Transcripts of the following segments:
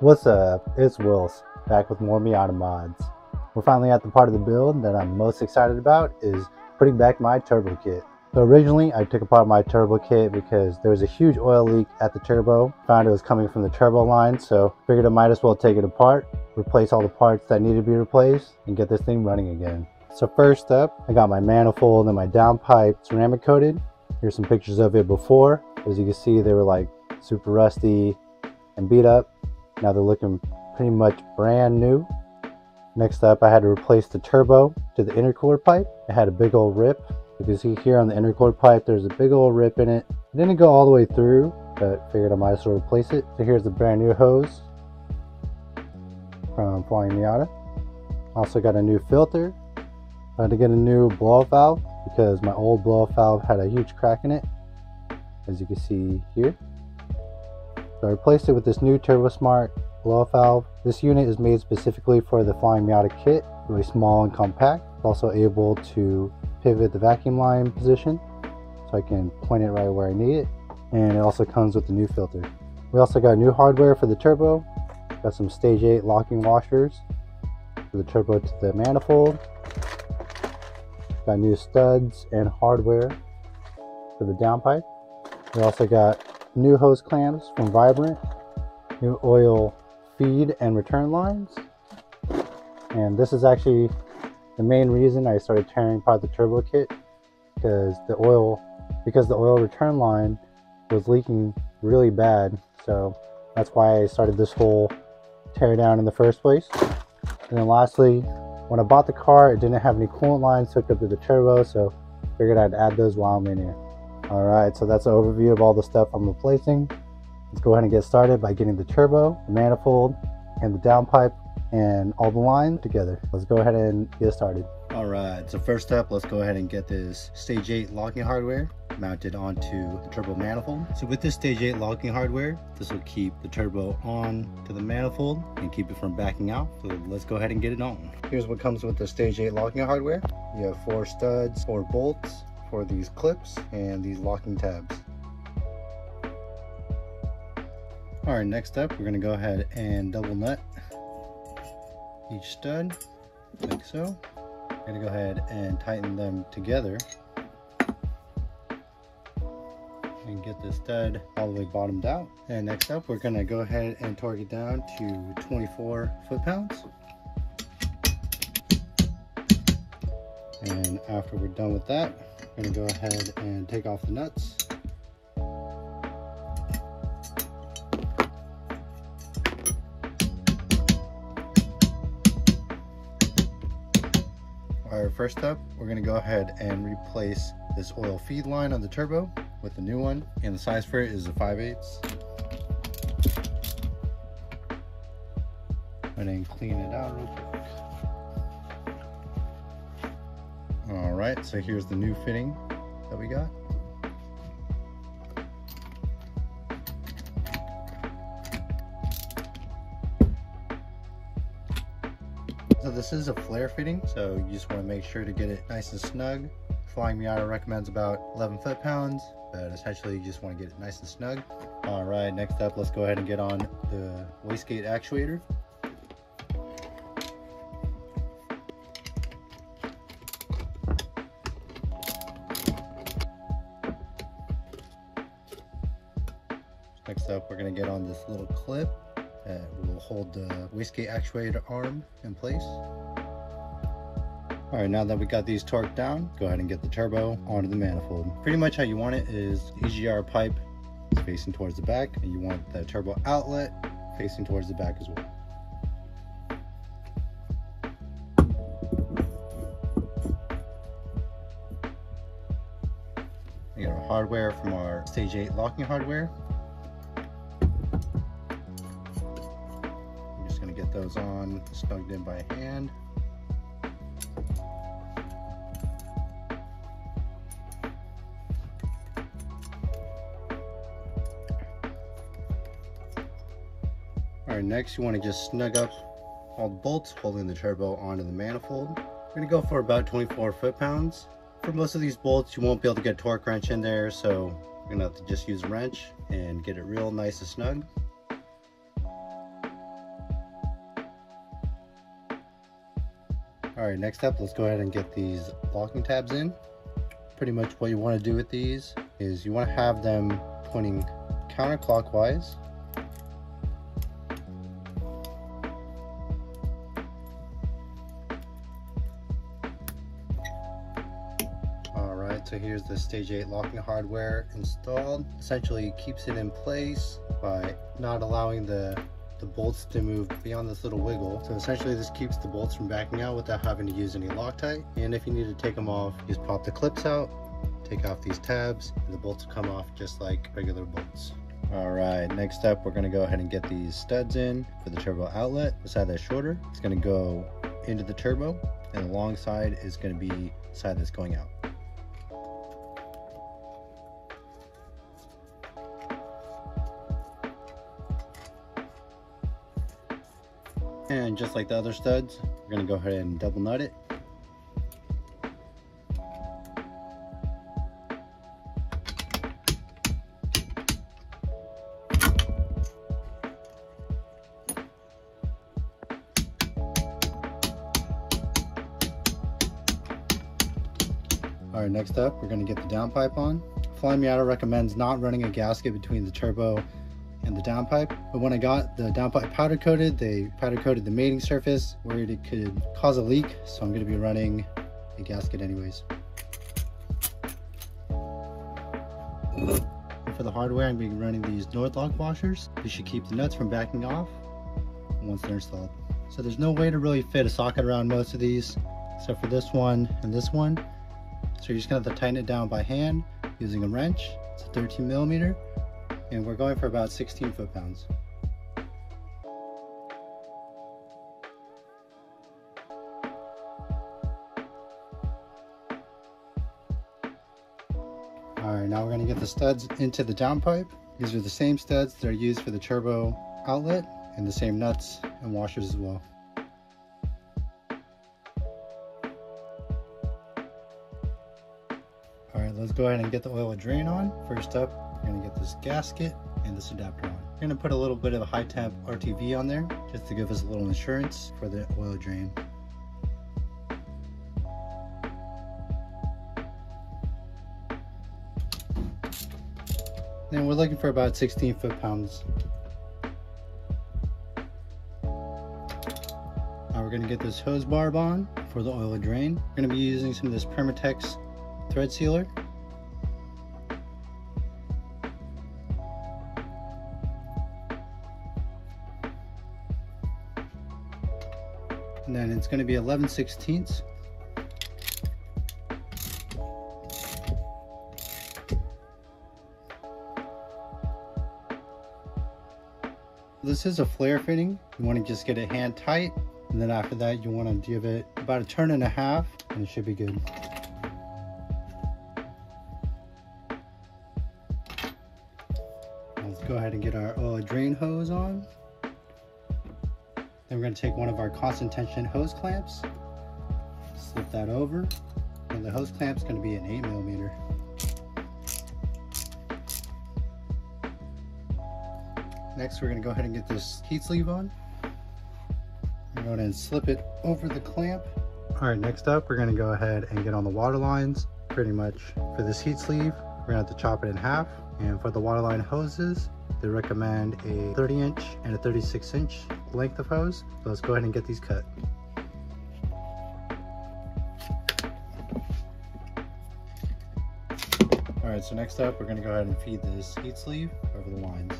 What's up, it's Wills, back with more Miata mods. We're finally at the part of the build that I'm most excited about, is putting back my turbo kit. So originally I took apart my turbo kit because there was a huge oil leak at the turbo. Found it was coming from the turbo line, so figured I might as well take it apart, replace all the parts that needed to be replaced, and get this thing running again. So first up, I got my manifold and my downpipe ceramic coated. Here's some pictures of it before. As you can see, they were like super rusty and beat up. Now they're looking pretty much brand new. Next up, I had to replace the turbo to the intercooler pipe. It had a big old rip. You can see here on the intercooler pipe, there's a big old rip in it. It didn't go all the way through, but figured I might as well replace it. So here's the brand new hose from Flyin' Miata. Also got a new filter. I had to get a new blow-off valve because my old blow-off valve had a huge crack in it, as you can see here. So I replaced it with this new TurboSmart blow-off valve. This unit is made specifically for the Flyin' Miata kit, really small and compact. It's also able to pivot the vacuum line position, so I can point it right where I need it. And it also comes with the new filter. We also got new hardware for the turbo. Got some Stage 8 locking washers for the turbo to the manifold. Got new studs and hardware for the downpipe. We also got new hose clamps from Vibrant, new oil feed and return lines. And this is actually the main reason I started tearing apart the turbo kit, because the oil return line was leaking really bad. So that's why I started this whole tear down in the first place. And then lastly, when I bought the car, it didn't have any coolant lines hooked up to the turbo, so figured I'd add those while I'm in here. Alright, so that's an overview of all the stuff I'm replacing. Let's go ahead and get started by getting the turbo, the manifold, and the downpipe, and all the lines together. Let's go ahead and get started. Alright, so first up, let's go ahead and get this Stage 8 locking hardware mounted onto the turbo manifold. So with this Stage 8 locking hardware, this will keep the turbo on to the manifold and keep it from backing out. So let's go ahead and get it on. Here's what comes with the Stage 8 locking hardware. You have 4 studs, 4 bolts for these clips and these locking tabs. Alright, next up, we're gonna go ahead and double nut each stud, like so. I'm gonna go ahead and tighten them together and get the stud all the way bottomed out. And next up, we're gonna go ahead and torque it down to 24 foot-pounds. And after we're done with that, we're gonna go ahead and take off the nuts. First up, we're going to go ahead and replace this oil feed line on the turbo with a new one, and the size for it is a 5/8. And then clean it out real quick. Alright, so here's the new fitting that we got. So this is a flare fitting, so you just want to make sure to get it nice and snug. Flyin' Miata recommends about 11 foot-pounds, but essentially you just want to get it nice and snug. Alright, next up, let's go ahead and get on the wastegate actuator. Next up, we're going to get on this little clip that will hold the wastegate actuator arm in place. Alright, now that we got these torqued down, go ahead and get the turbo onto the manifold. Pretty much how you want it is the EGR pipe is facing towards the back, and you want the turbo outlet facing towards the back as well. We got our hardware from our Stage 8 locking hardware. Those on, snugged in by hand. All right, next you want to just snug up all the bolts holding the turbo onto the manifold. We're gonna go for about 24 foot-pounds. For most of these bolts, you won't be able to get a torque wrench in there, so you're gonna have to just use a wrench and get it real nice and snug. All right, next up, let's go ahead and get these locking tabs in. Pretty much what you want to do with these is you want to have them pointing counterclockwise. All right, so here's the Stage 8 locking hardware installed. Essentially keeps it in place by not allowing the bolts to move beyond this little wiggle. So essentially this keeps the bolts from backing out without having to use any Loctite. And if you need to take them off, just pop the clips out, take off these tabs, and the bolts will come off just like regular bolts. All right, next up, we're gonna go ahead and get these studs in for the turbo outlet. The side that's shorter, it's gonna go into the turbo, and the long side is gonna be the side that's going out. And just like the other studs, we're going to go ahead and double nut it. Alright, next up, we're going to get the downpipe on. Flyin' Miata recommends not running a gasket between the turbo and the downpipe, but when I got the downpipe powder coated, they powder coated the mating surface where it could cause a leak, so I'm going to be running a gasket anyways. And for the hardware, I'm going to be running these North Lock washers. They should keep the nuts from backing off once they're installed. So there's no way to really fit a socket around most of these, except for this one and this one. So you're just going to have to tighten it down by hand using a wrench. It's a 13 millimeter. And we're going for about 16 foot-pounds. All right, now we're gonna get the studs into the downpipe. These are the same studs that are used for the turbo outlet and the same nuts and washers as well. All right, let's go ahead and get the oil drain on. First up, we're gonna get this gasket and this adapter on. We're gonna put a little bit of a high temp RTV on there just to give us a little insurance for the oil drain. And we're looking for about 16 foot-pounds. Now we're gonna get this hose barb on for the oil drain. We're gonna be using some of this Permatex thread sealer. And then it's going to be 11/16. This is a flare fitting. You want to just get it hand tight, and then after that you want to give it about a turn and a half and it should be good. Let's go ahead and get our oil drain hose on. Then we're going to take one of our constant tension hose clamps, slip that over, and the hose clamp is going to be an 8 millimeter. Next, we're going to go ahead and get this heat sleeve on. We're going to slip it over the clamp. All right, next up, we're going to go ahead and get on the water lines. Pretty much for this heat sleeve, we're going to have to chop it in half. And for the waterline hoses, they recommend a 30-inch and a 36-inch length of hose. So let's go ahead and get these cut. All right, so next up, we're gonna go ahead and feed this heat sleeve over the lines.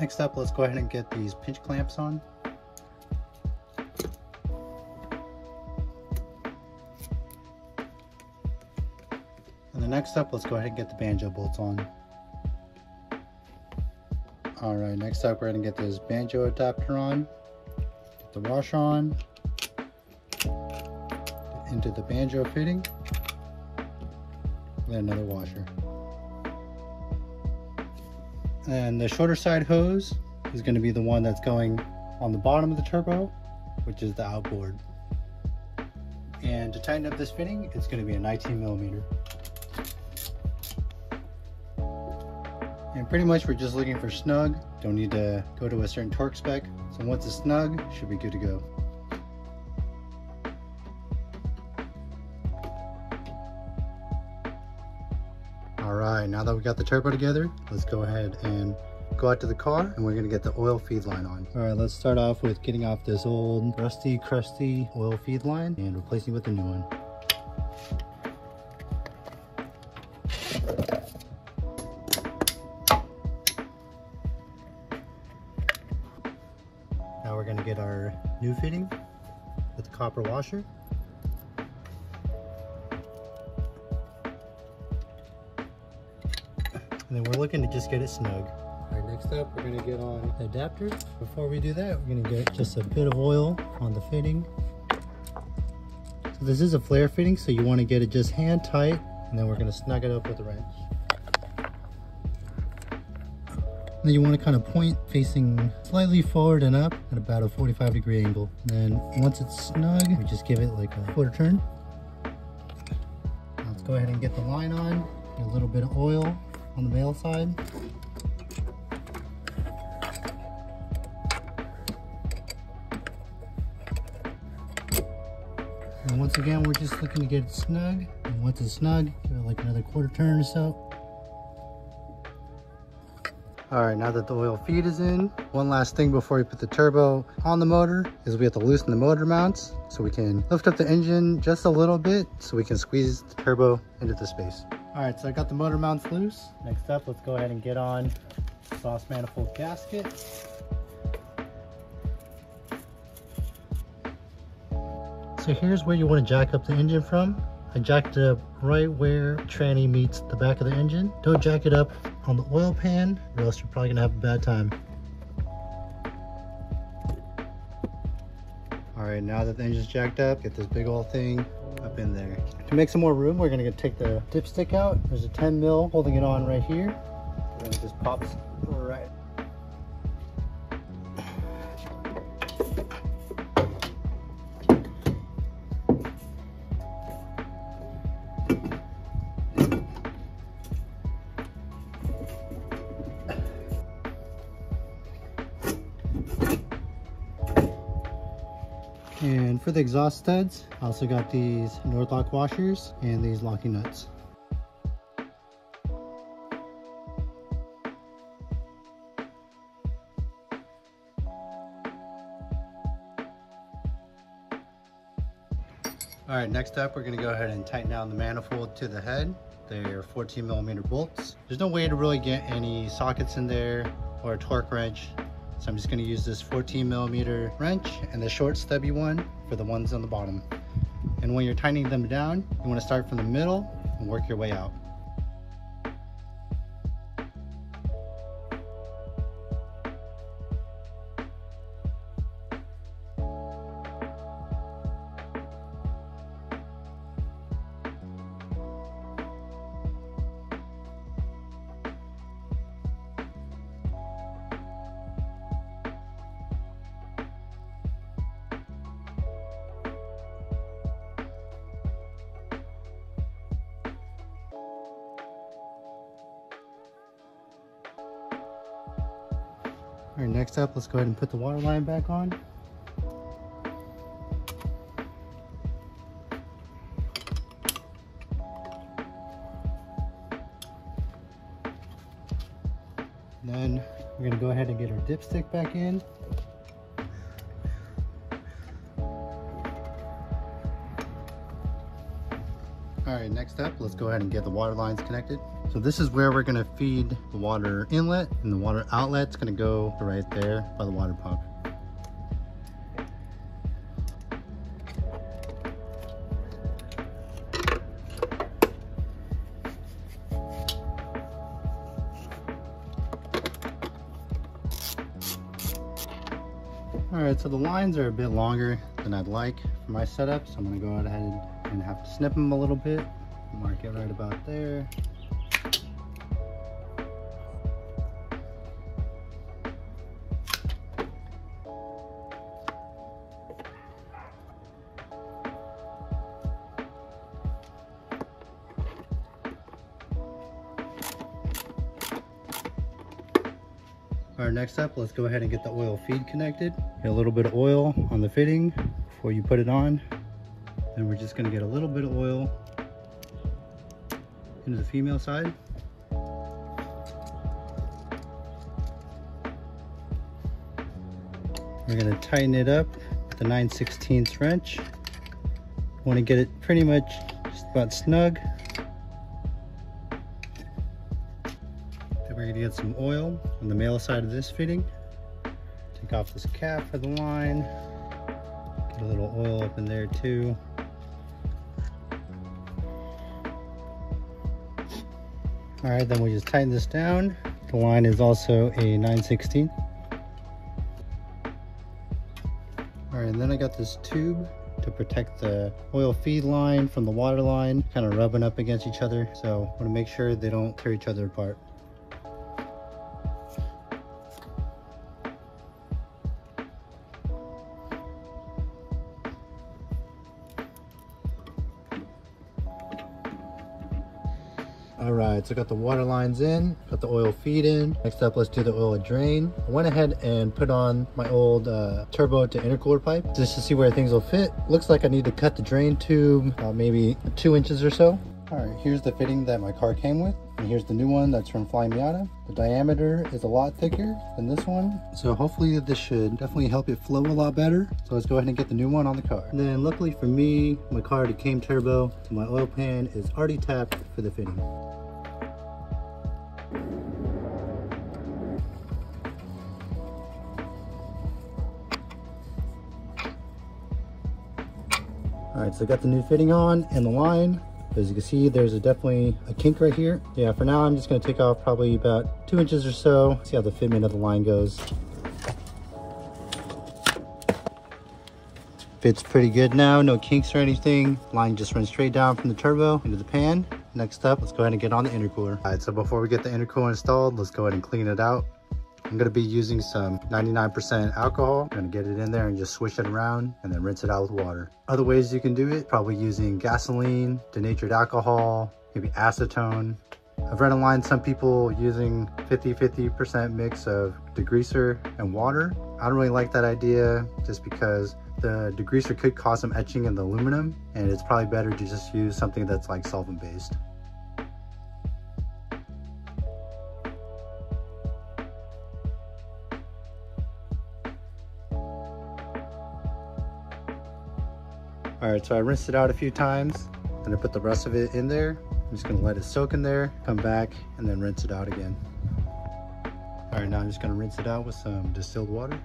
Next up, let's go ahead and get these pinch clamps on. Next up, let's go ahead and get the banjo bolts on. All right, next up, we're gonna get this banjo adapter on, get the washer on, into the banjo fitting, then another washer. And the shorter side hose is gonna be the one that's going on the bottom of the turbo, which is the outboard. And to tighten up this fitting, it's gonna be a 19 millimeter. And pretty much we're just looking for snug. Don't need to go to a certain torque spec. So once it's snug, should be good to go. All right, now that we got the turbo together, let's go ahead and go out to the car, and we're gonna get the oil feed line on. All right, let's start off with getting off this old rusty, crusty oil feed line and replacing it with a new one. Now we're gonna get our new fitting with the copper washer. And then we're looking to just get it snug. All right, next up, we're gonna get on the adapter. Before we do that, we're gonna get just a bit of oil on the fitting. So this is a flare fitting, so you wanna get it just hand tight, and then we're gonna snug it up with a wrench. And then you wanna kinda point facing slightly forward and up at about a 45-degree angle. And then once it's snug, we just give it like a quarter turn. Now let's go ahead and get the line on, get a little bit of oil on the male side. And once again, we're just looking to get it snug. And once it's snug, give it like another quarter turn or so. All right, now that the oil feed is in, one last thing before we put the turbo on the motor is we have to loosen the motor mounts so we can lift up the engine just a little bit so we can squeeze the turbo into the space. All right, so I got the motor mounts loose. Next up, let's go ahead and get on the exhaust manifold gasket. So here's where you want to jack up the engine from. I jacked it up right where the tranny meets the back of the engine. Don't jack it up on the oil pan, or else you're probably gonna have a bad time. All right, now that the engine's jacked up, get this big old thing up in there. To make some more room, we're gonna take the dipstick out. There's a 10 mil holding it on right here. And then it just pops right. And for the exhaust studs, I also got these North Lock washers and these locking nuts. All right, next up, we're gonna go ahead and tighten down the manifold to the head. They're 14 millimeter bolts. There's no way to really get any sockets in there or a torque wrench. So I'm just gonna use this 14 millimeter wrench and the short stubby one for the ones on the bottom. And when you're tightening them down, you wanna start from the middle and work your way out. All right, next up, let's go ahead and put the water line back on. And then we're gonna go ahead and get our dipstick back in. All right, next up, let's go ahead and get the water lines connected. So this is where we're gonna feed the water inlet, and the water outlet's gonna go right there by the water pump. All right, so the lines are a bit longer than I'd like for my setup, so I'm gonna go ahead and have to snip them a little bit, mark it right about there. All right, next up, let's go ahead and get the oil feed connected. Get a little bit of oil on the fitting before you put it on. Then we're just gonna get a little bit of oil into the female side. We're gonna tighten it up with the 9/16 wrench. Want to get it pretty much just about snug. Then we're gonna get some oil on the male side of this fitting. Take off this cap for the line. Get a little oil up in there too. All right, then we just tighten this down. The line is also a 9/16. All right, and then I got this tube to protect the oil feed line from the water line, kind of rubbing up against each other. So I want to make sure they don't tear each other apart. All right, so got the water lines in, got the oil feed in. Next up, let's do the oil drain. I went ahead and put on my old turbo to intercooler pipe just to see where things will fit. Looks like I need to cut the drain tube maybe 2 inches or so. All right, here's the fitting that my car came with. And here's the new one that's from Flyin' Miata. The diameter is a lot thicker than this one. So hopefully this should definitely help it flow a lot better. So let's go ahead and get the new one on the car. And then luckily for me, my car already came turbo. So my oil pan is already tapped for the fitting. All right, so I got the new fitting on and the line. As you can see, there's definitely a kink right here. Yeah, for now, I'm just gonna take off probably about 2 inches or so. See how the fitment of the line goes. Fits pretty good now, no kinks or anything. Line just runs straight down from the turbo into the pan. Next up, let's go ahead and get on the intercooler. All right, so before we get the intercooler installed, let's go ahead and clean it out. I'm gonna be using some 99% alcohol. I'm gonna get it in there and just swish it around and then rinse it out with water. Other ways you can do it, probably using gasoline, denatured alcohol, maybe acetone. I've read online some people using 50-50% mix of degreaser and water. I don't really like that idea just because the degreaser could cause some etching in the aluminum, and it's probably better to just use something that's like solvent-based. All right, so I rinsed it out a few times and I put the rest of it in there. I'm just gonna let it soak in there, come back, and then rinse it out again. All right, now I'm just gonna rinse it out with some distilled water.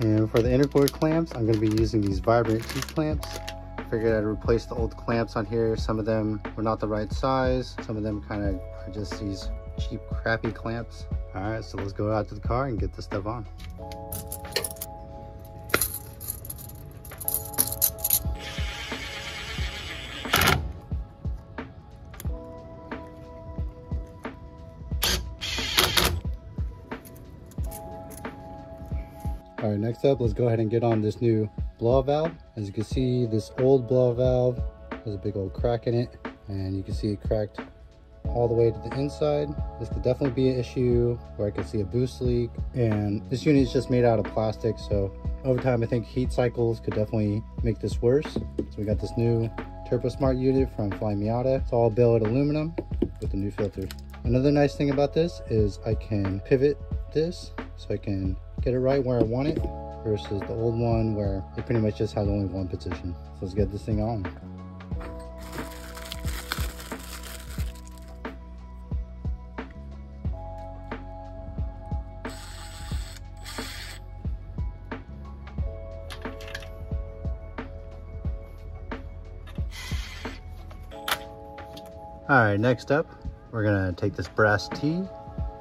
And for the intercooler clamps, I'm going to be using these Vibrant teeth clamps. Figured I'd replace the old clamps on here. Some of them were not the right size. Some of them kind of are just these cheap, crappy clamps. All right, so let's go out to the car and get this stuff on. All right, next up, let's go ahead and get on this new blow valve. As you can see, this old blow valve has a big old crack in it, and you can see it cracked all the way to the inside. This could definitely be an issue where I could see a boost leak, and this unit is just made out of plastic, so over time, I think heat cycles could definitely make this worse. So we got this new TurboSmart unit from Flyin' Miata. It's all billet aluminum with the new filter. Another nice thing about this is I can pivot this. so I can get it right where I want it, versus the old one where it pretty much just has only one position. So let's get this thing on. All right, next up, we're gonna take this brass T.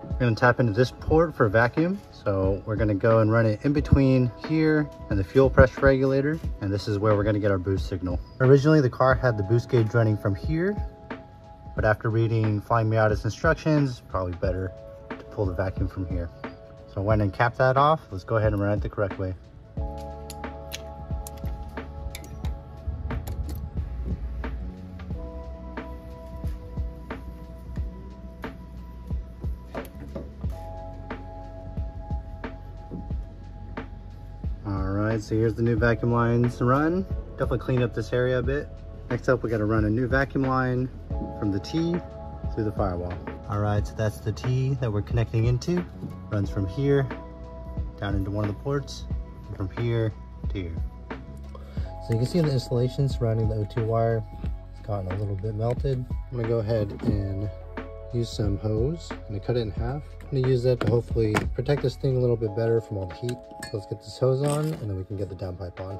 We're gonna tap into this port for vacuum. So we're gonna go and run it in between here and the fuel pressure regulator. And this is where we're gonna get our boost signal. Originally, the car had the boost gauge running from here, but after reading Flyin' Miata's instructions, probably better to pull the vacuum from here. So I went and capped that off. Let's go ahead and run it the correct way. So here's the new vacuum lines to run. Definitely clean up this area a bit. Next up, we got to run a new vacuum line from the T through the firewall. All right, so that's the T that we're connecting into. Runs from here down into one of the ports, and from here to here. So you can see the insulation surrounding the O2 wire, it's gotten a little bit melted. I'm gonna go ahead and use some hose. I'm gonna cut it in half. I'm gonna use that to hopefully protect this thing a little bit better from all the heat. So let's get this hose on and then we can get the downpipe on.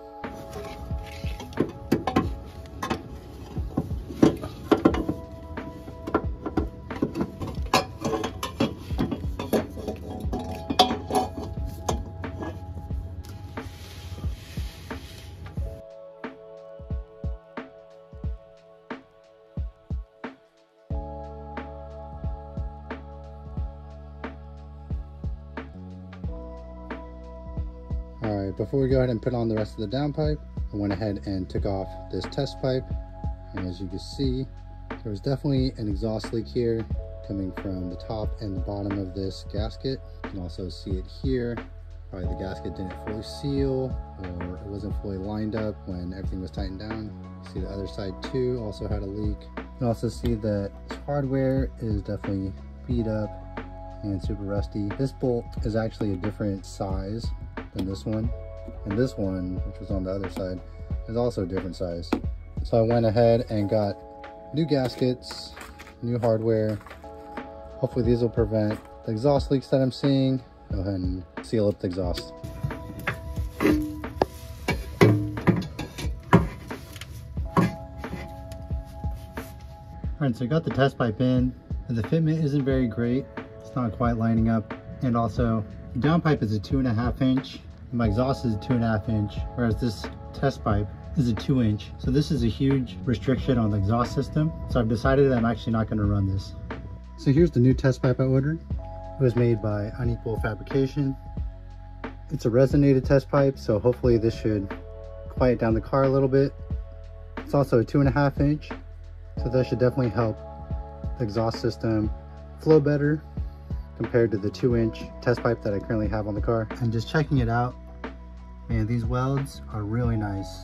Alright, before we go ahead and put on the rest of the downpipe, I went ahead and took off this test pipe, and as you can see, there was definitely an exhaust leak here coming from the top and the bottom of this gasket. You can also see it here. Probably the gasket didn't fully seal, or it wasn't fully lined up when everything was tightened down. You see the other side too also had a leak. You can also see that this hardware is definitely beat up and super rusty. This bolt is actually a different size than this one, and this one, which was on the other side, is also a different size. So I went ahead and got new gaskets, new hardware. Hopefully these will prevent the exhaust leaks that I'm seeing. Go ahead and seal up the exhaust. All right, so I got the test pipe in, and the fitment isn't very great. It's not quite lining up, and also the downpipe is a 2.5 inch, and my exhaust is a 2.5 inch, whereas this test pipe is a 2 inch. So this is a huge restriction on the exhaust system. So I've decided that I'm actually not gonna run this. So here's the new test pipe I ordered. It was made by Unequal Fabrication. It's a resonated test pipe, so hopefully this should quiet down the car a little bit. It's also a 2.5 inch, so that should definitely help the exhaust system flow better compared to the 2 inch test pipe that I currently have on the car. I'm just checking it out, and these welds are really nice.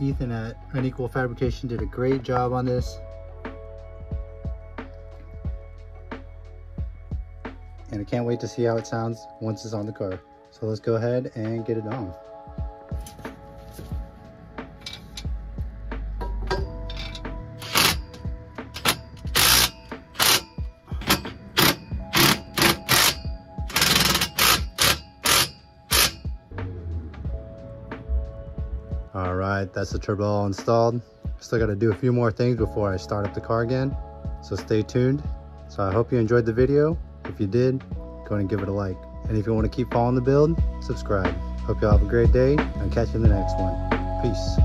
Ethan at Unequal Fabrication did a great job on this. And I can't wait to see how it sounds once it's on the car. So let's go ahead and get it on. All right, that's the turbo all installed. Still got to do a few more things before I start up the car again, so stay tuned. So I hope you enjoyed the video. If you did, go ahead and give it a like. And if you want to keep following the build, subscribe. Hope you all have a great day, and I'll catch you in the next one. Peace.